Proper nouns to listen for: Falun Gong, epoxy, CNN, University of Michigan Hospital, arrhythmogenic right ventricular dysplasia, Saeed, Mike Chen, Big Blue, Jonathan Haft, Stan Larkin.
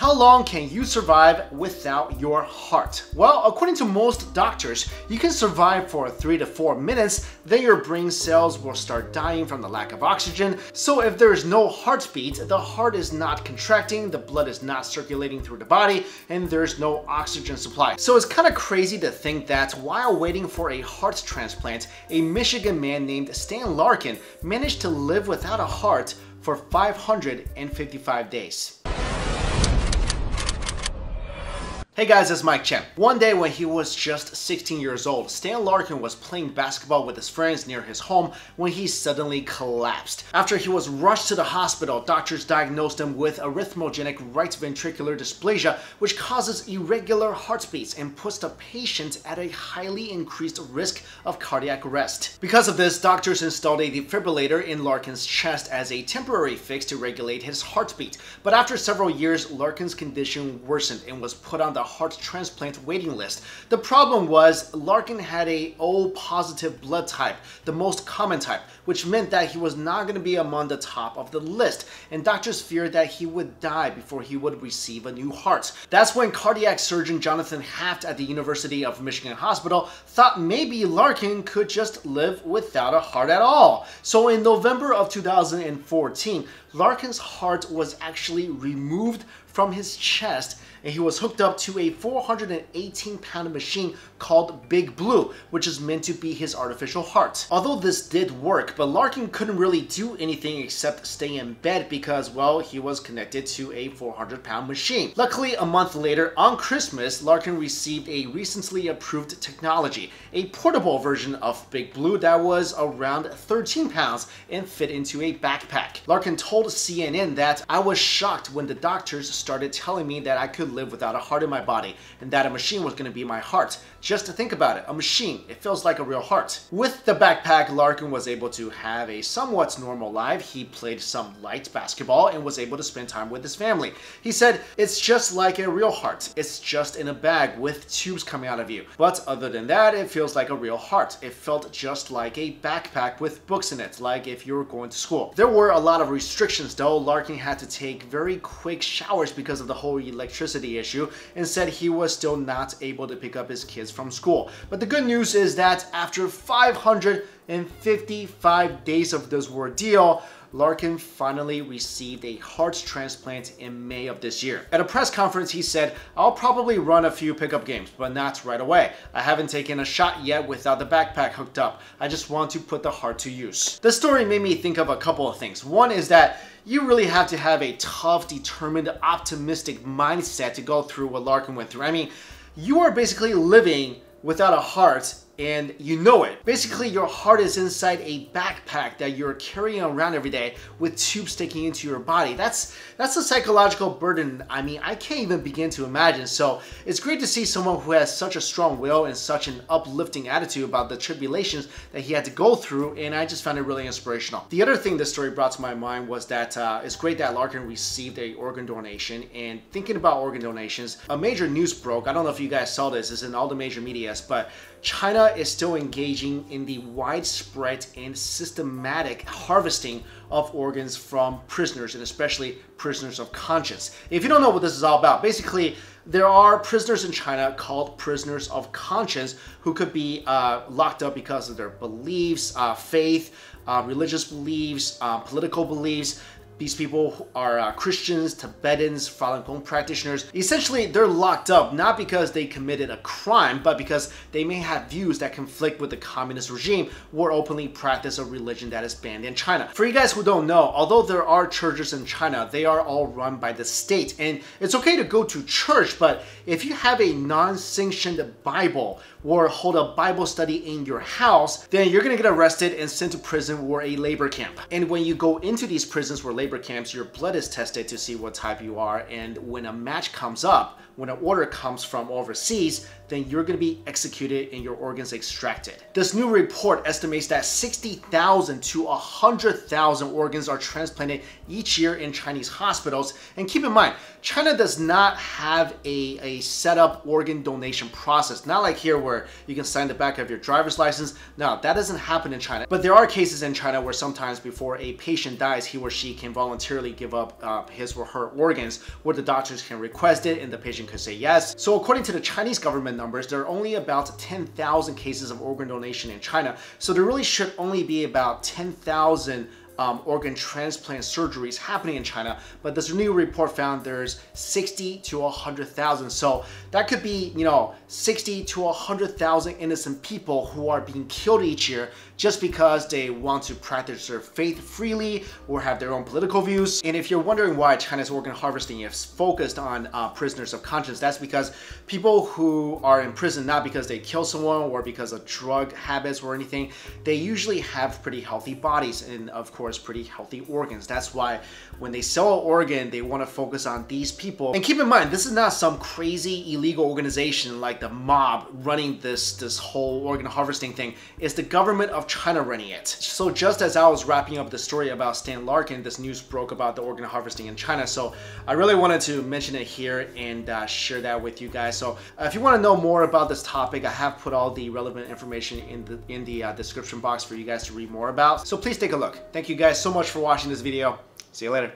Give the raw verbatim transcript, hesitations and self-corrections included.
How long can you survive without your heart? Well, according to most doctors, you can survive for three to four minutes, then your brain cells will start dying from the lack of oxygen. So if there is no heartbeat, the heart is not contracting, the blood is not circulating through the body, and there's no oxygen supply. So it's kind of crazy to think that while waiting for a heart transplant, a Michigan man named Stan Larkin managed to live without a heart for five hundred fifty-five days. Hey guys, it's Mike Chen. One day when he was just sixteen years old, Stan Larkin was playing basketball with his friends near his home when he suddenly collapsed. After he was rushed to the hospital, doctors diagnosed him with arrhythmogenic right ventricular dysplasia, which causes irregular heartbeats and puts the patient at a highly increased risk of cardiac arrest. Because of this, doctors installed a defibrillator in Larkin's chest as a temporary fix to regulate his heartbeat. But after several years, Larkin's condition worsened and was put on the heart transplant waiting list. The problem was Larkin had a O positive blood type, the most common type, which meant that he was not going to be among the top of the list, and doctors feared that he would die before he would receive a new heart. That's when cardiac surgeon Jonathan Haft at the University of Michigan Hospital thought maybe Larkin could just live without a heart at all. So in November of two thousand fourteen, Larkin's heart was actually removed from his chest, and he was hooked up to a four hundred eighteen pound machine called Big Blue, which is meant to be his artificial heart. Although this did work, but Larkin couldn't really do anything except stay in bed because, well, he was connected to a four hundred pound machine. Luckily, a month later, on Christmas, Larkin received a recently approved technology, a portable version of Big Blue that was around thirteen pounds and fit into a backpack. Larkin told C N N that, "I was shocked when the doctors started telling me that I could live without a heart in my body and that a machine was going to be my heart. Just to think about it, a machine, it feels like a real heart." With the backpack, Larkin was able to have a somewhat normal life. He played some light basketball and was able to spend time with his family. He said, "It's just like a real heart. It's just in a bag with tubes coming out of you. But other than that, it feels like a real heart. It felt just like a backpack with books in it, like if you were going to school." There were a lot of restrictions though. Larkin had to take very quick showers because of the whole electricity issue, and said he was still not able to pick up his kids from school. But the good news is that after five hundred fifty-five days of this ordeal, Larkin finally received a heart transplant in May of this year. At a press conference, he said, "I'll probably run a few pickup games, but not right away. I haven't taken a shot yet without the backpack hooked up. I just want to put the heart to use." This story made me think of a couple of things. One is that you really have to have a tough, determined, optimistic mindset to go through what Larkin went through. I mean, you are basically living without a heart, and you know it. Basically, your heart is inside a backpack that you're carrying around every day with tubes sticking into your body. That's that's a psychological burden. I mean, I can't even begin to imagine. So it's great to see someone who has such a strong will and such an uplifting attitude about the tribulations that he had to go through, and I just found it really inspirational. The other thing this story brought to my mind was that uh, it's great that Larkin received an organ donation, and thinking about organ donations, a major news broke. I don't know if you guys saw this, it's in all the major medias, but China is still engaging in the widespread and systematic harvesting of organs from prisoners, and especially prisoners of conscience. If you don't know what this is all about, basically there are prisoners in China called prisoners of conscience who could be uh, locked up because of their beliefs, uh, faith, uh, religious beliefs, uh, political beliefs. These people are uh, Christians, Tibetans, Falun Gong practitioners. Essentially, they're locked up not because they committed a crime, but because they may have views that conflict with the communist regime or openly practice a religion that is banned in China. For you guys who don't know, although there are churches in China, they are all run by the state. And it's okay to go to church, but if you have a non-sanctioned Bible or hold a Bible study in your house, then you're gonna get arrested and sent to prison or a labor camp. And when you go into these prisons or labor camps, your blood is tested to see what type you are, and when a match comes up, when an order comes from overseas, then you're going to be executed and your organs extracted. This new report estimates that sixty thousand to one hundred thousand organs are transplanted each year in Chinese hospitals. And keep in mind, China does not have a, a set up organ donation process. Not like here where you can sign the back of your driver's license. No, that doesn't happen in China. But there are cases in China where sometimes before a patient dies, he or she can voluntarily give up uh, his or her organs, where the doctors can request it and the patient could say yes. So according to the Chinese government numbers, there are only about ten thousand cases of organ donation in China. So there really should only be about ten thousand Um, organ transplant surgeries happening in China, but this new report found there's sixty to one hundred thousand. So that could be, you know, sixty to one hundred thousand innocent people who are being killed each year just because they want to practice their faith freely or have their own political views. And if you're wondering why China's organ harvesting is focused on uh, prisoners of conscience, that's because people who are in prison, not because they kill someone or because of drug habits or anything, they usually have pretty healthy bodies and, of course, pretty healthy organs. That's why when they sell an organ, they want to focus on these people. And keep in mind, this is not some crazy illegal organization like the mob running this this whole organ harvesting thing. It's the government of China running it. So just as I was wrapping up the story about Stan Larkin, this news broke about the organ harvesting in China. So I really wanted to mention it here and uh, share that with you guys. So uh, if you want to know more about this topic, I have put all the relevant information in the in the uh, description box for you guys to read more about. So please take a look. Thank you guys so much for watching this video. See you later.